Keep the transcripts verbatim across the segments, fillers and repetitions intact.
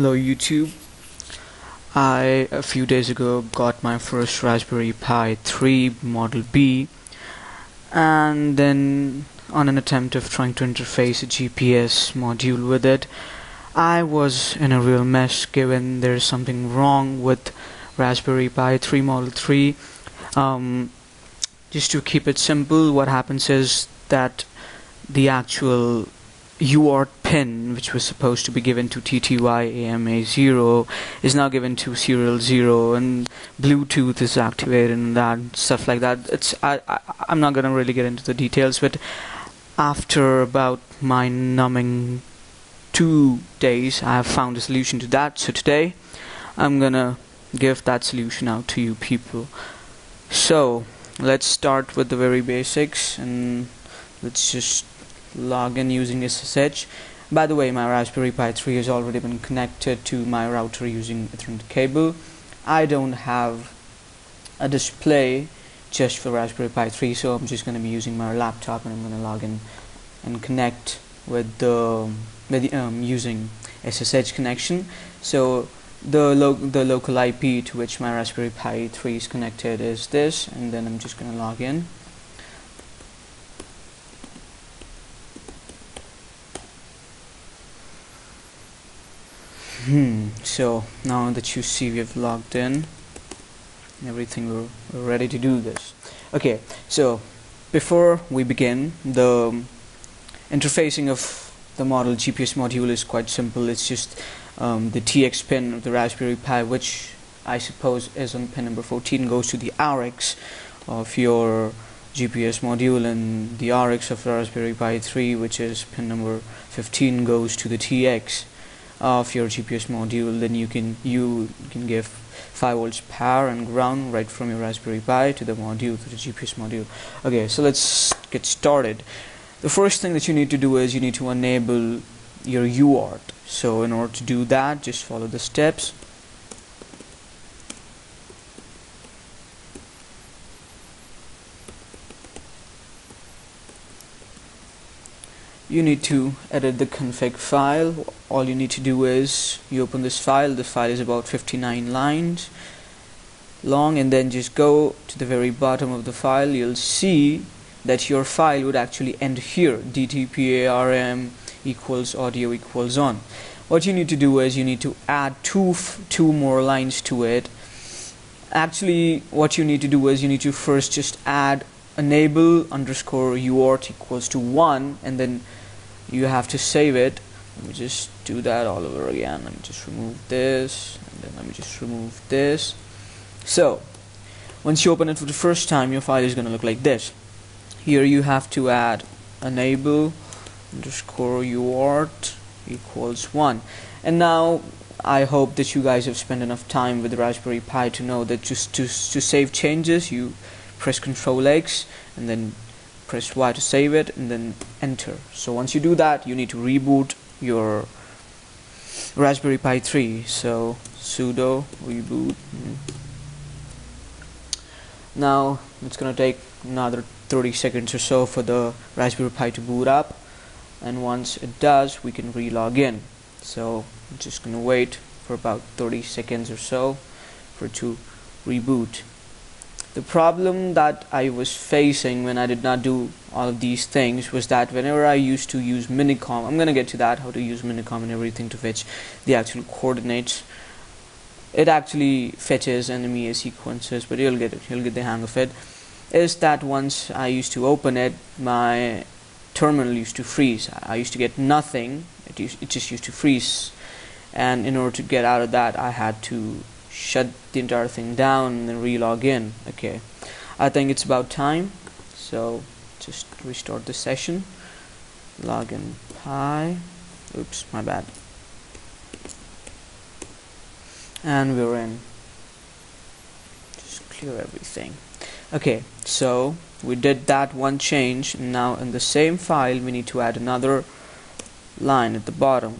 Hello YouTube. I a few days ago got my first Raspberry Pi three Model B, and then on an attempt of trying to interface a G P S module with it, I was in a real mess given there's something wrong with Raspberry Pi three Model three. Um, just to keep it simple, what happens is that the actual U A R T pin, which was supposed to be given to T T Y A M A zero, is now given to serial zero, and Bluetooth is activated and that stuff like that. It's I, I I'm not gonna really get into the details, but after about my numbing two days, I have found a solution to that. So today, I'm gonna give that solution out to you people. So let's start with the very basics, and let's just log in using S S H. By the way, my Raspberry Pi three has already been connected to my router using Ethernet cable. I don't have a display just for Raspberry Pi three, so I'm just going to be using my laptop, and I'm going to log in and connect with the, with the um, using S S H connection. So the lo the local I P to which my Raspberry Pi three is connected is this, and then I'm just going to log in. Hmm, so now that you see we've logged in, everything, we're, we're ready to do this. Okay, so before we begin, the um, interfacing of the model G P S module is quite simple. It's just um, the T X pin of the Raspberry Pi, which I suppose is on pin number fourteen, goes to the R X of your G P S module, and the R X of the Raspberry Pi three, which is pin number fifteen, goes to the T X of your G P S module. Then you can you can give five volts power and ground right from your Raspberry Pi to the module, to the G P S module. Okay, so let's get started. The first thing that you need to do is you need to enable your U A R T. So in order to do that, just follow the steps. You need to edit the config file. All you need to do is you open this file. The file is about fifty-nine lines long, and then just go to the very bottom of the file. You'll see that your file would actually end here, dtparm equals audio equals on. What you need to do is you need to add two f two more lines to it. Actually, what you need to do is you need to first just add enable underscore U A R T equals to one, and then you have to save it. Let me just do that all over again. Let me just remove this, and then let me just remove this. So once you open it for the first time, your file is going to look like this. Here you have to add enable underscore U A R T equals one. And now I hope that you guys have spent enough time with Raspberry Pi to know that just to, to save changes, you press Control X and then press Y to save it, and then enter. So once you do that, you need to reboot your Raspberry Pi three. So sudo reboot. Now it's gonna take another thirty seconds or so for the Raspberry Pi to boot up, and once it does, we can re-log in. So I'm just gonna wait for about thirty seconds or so for it to reboot. The problem that I was facing when I did not do all of these things was that whenever I used to use Minicom, I'm gonna get to that, how to use Minicom and everything to fetch the actual coordinates. It actually fetches N M E A sequences, but you'll get it, you'll get the hang of it. Is that once I used to open it, my terminal used to freeze. I used to get nothing, it, used, it just used to freeze. And in order to get out of that, I had to shut the entire thing down and then re-log in. Okay, I think it's about time, so just restart the session. Login Pi, oops, my bad, and we're in. Just clear everything. Okay, so we did that one change, and now in the same file we need to add another line at the bottom.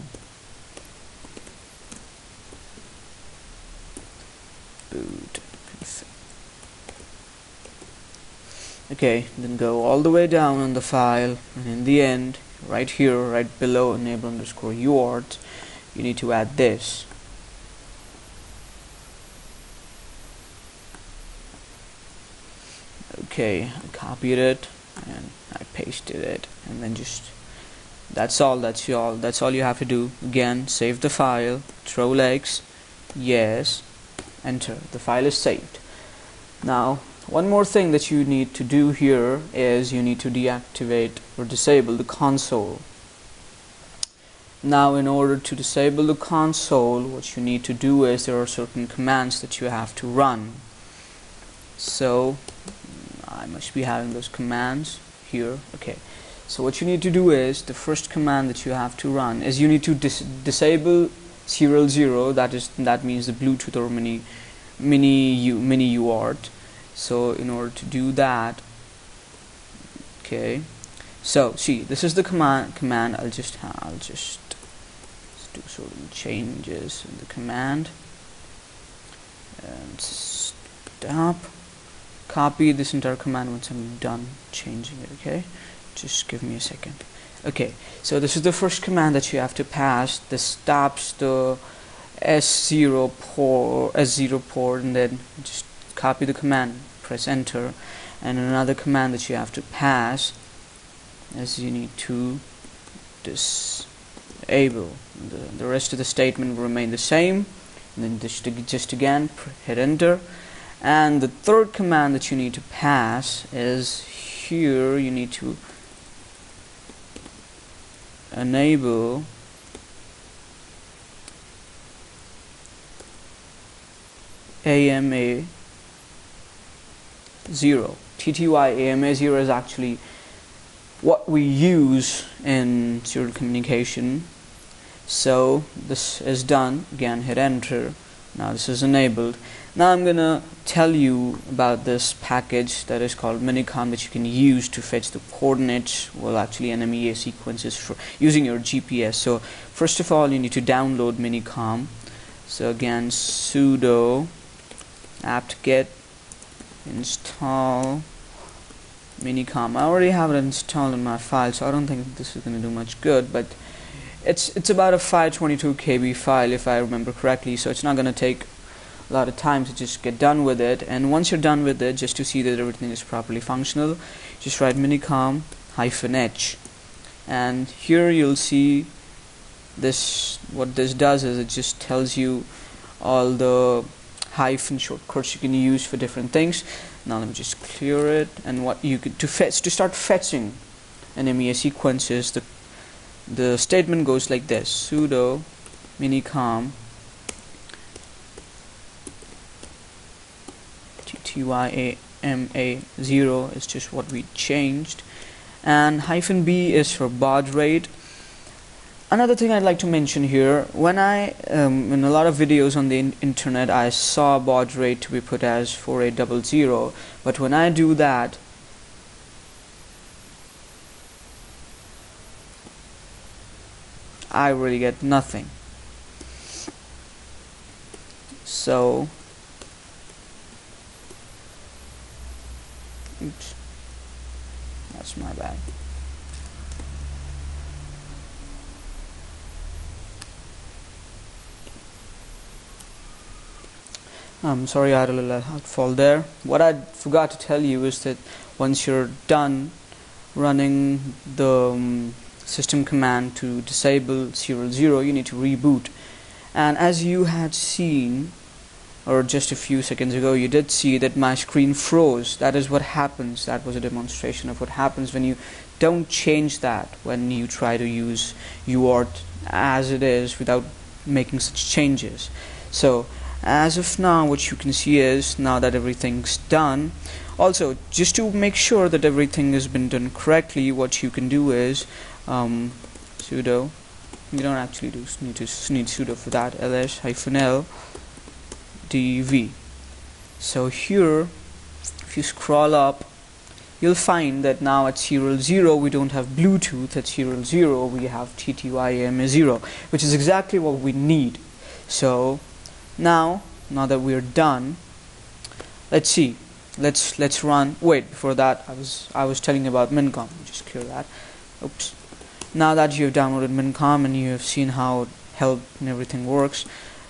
Okay, then go all the way down on the file, and in the end, right here, right below enable underscore U A R T, you need to add this. Okay, I copied it and I pasted it, and then just that's all that's you all that's all you have to do. Again, save the file, control X, yes, enter. The file is saved. Now one more thing that you need to do here is you need to deactivate or disable the console. Now in order to disable the console, what you need to do is there are certain commands that you have to run. So I must be having those commands here. Okay, so what you need to do is the first command that you have to run is you need to dis disable serial zero, that is that means the Bluetooth or mini mini U mini U A R T. So in order to do that, okay, so see, this is the command command I'll just I'll just do certain changes in the command and stop. Copy this entire command once I'm done changing it. Okay, just give me a second. Okay, so this is the first command that you have to pass. This stops the S zero port, S zero port, and then just copy the command, press enter. And another command that you have to pass is you need to disable. The, the rest of the statement will remain the same. And then just, just again, hit enter. And the third command that you need to pass is here. You need to enable A M A zero. T T Y A M A zero is actually what we use in serial communication. So this is done. Again, hit enter. Now this is enabled. Now I'm gonna tell you about this package that is called Minicom that you can use to fetch the coordinates, well actually N M E A sequences, for using your G P S. So first of all you need to download Minicom. So again, sudo apt-get install Minicom. I already have it installed in my file, so I don't think this is going to do much good, but It's it's about a five twenty-two K B file if I remember correctly, so it's not going to take a lot of time to just get done with it. And once you're done with it, just to see that everything is properly functional, just write minicom hyphen h, and here you'll see this. What this does is it just tells you all the hyphen shortcuts you can use for different things. Now let me just clear it, and what you could to fetch to start fetching N M E A sequences, the The statement goes like this: sudo minicom T T Y A M A zero is just what we changed, and hyphen B is for baud rate. Another thing I'd like to mention here: when I um, in a lot of videos on the in internet, I saw baud rate to be put as four eight zero zero, but when I do that, I really get nothing. So oops, that's my bad. I'm sorry, I had a little fault there. What I forgot to tell you is that once you're done running the um, system command to disable serial zero, you need to reboot. And as you had seen, or just a few seconds ago, you did see that my screen froze. That is what happens. That was a demonstration of what happens when you don't change that, when you try to use U A R T as it is without making such changes. So as of now, what you can see is, now that everything's done, also just to make sure that everything has been done correctly, what you can do is Um, sudo, you don't actually do need to need sudo for that, ls hyphen l dv. So here, if you scroll up, you'll find that now at serial zero we don't have Bluetooth. At serial zero we have T T Y A M A zero, which is exactly what we need. So now, now that we're done, let's see. Let's let's run. Wait, before that, I was I was telling you about Minicom. Just clear that. Oops. Now that you've downloaded Minicom and you have seen how it helped and everything works,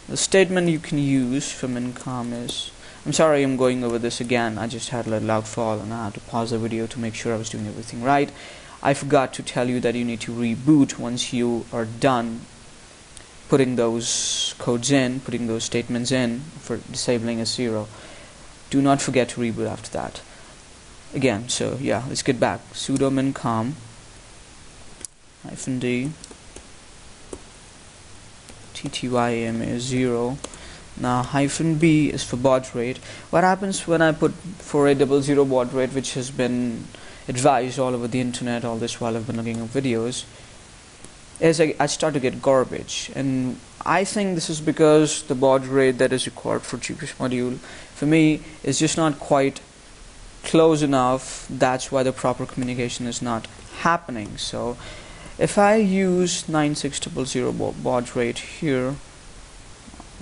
the statement you can use for Minicom is I'm sorry I'm going over this again. I just had a loud fall and I had to pause the video to make sure I was doing everything right. I forgot to tell you that you need to reboot once you are done putting those codes in, putting those statements in for disabling a zero. Do not forget to reboot after that. Again, so yeah, let's get back. Sudo minicom hyphen d ttyAMA0. Now hyphen b is for baud rate. What happens when I put four eight zero zero baud rate, which has been advised all over the internet all this while I've been looking at videos, is I, I start to get garbage, and I think this is because the baud rate that is required for G P S module for me is just not quite close enough. That's why the proper communication is not happening. So if I use nine six zero zero baud rate here,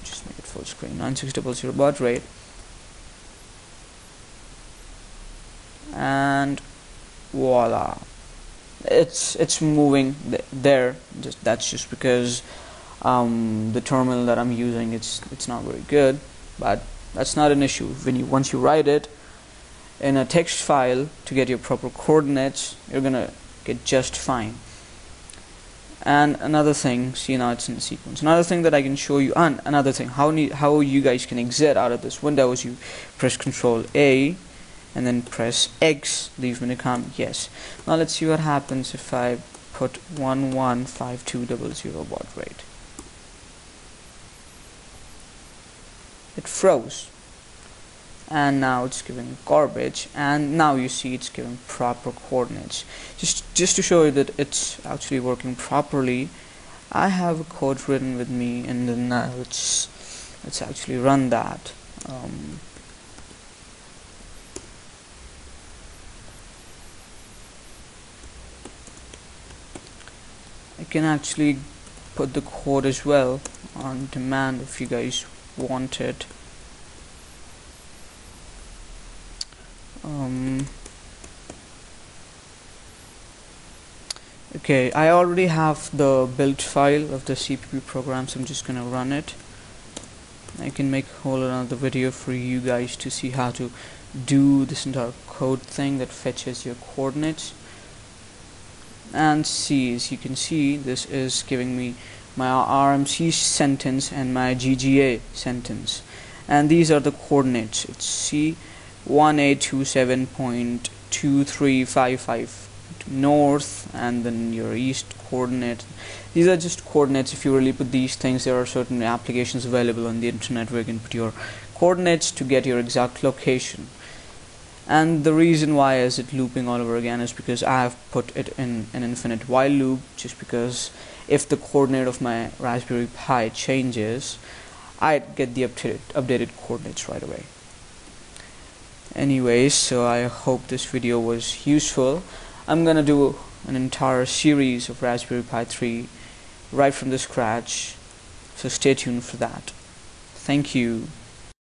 just make it full screen, nine six zero zero baud rate, and voila, it's it's moving th there. Just, that's just because um, the terminal that I'm using, it's it's not very good, but that's not an issue. When you once you write it in a text file to get your proper coordinates, you're gonna get just fine. And another thing, see, now it's in the sequence. Another thing that I can show you, and another thing, how need, how you guys can exit out of this window is you press Control A and then press X, leave Minicom, yes. Now let's see what happens if I put one one five two zero zero baud rate. It froze. And now it's giving garbage, and now you see it's giving proper coordinates. Just just to show you that it's actually working properly, I have a code written with me, and then now let's let's actually run that. Um, I can actually put the code as well on demand if you guys want it. Um, okay, I already have the build file of the C P P program, so I'm just gonna run it. I can make a whole another video for you guys to see how to do this entire code thing that fetches your coordinates. And see, as you can see, this is giving me my R M C sentence and my G G A sentence, and these are the coordinates. It's C one eight two seven point two three five five north, and then your east coordinate. These are just coordinates. If you really put these things, there are certain applications available on the internet where you can put your coordinates to get your exact location. And the reason why is it looping all over again is because I have put it in an infinite while loop, just because if the coordinate of my Raspberry Pi changes, I get the updated, updated coordinates right away. Anyways, so I hope this video was useful. I'm gonna do an entire series of Raspberry Pi three right from the scratch, so stay tuned for that. Thank you.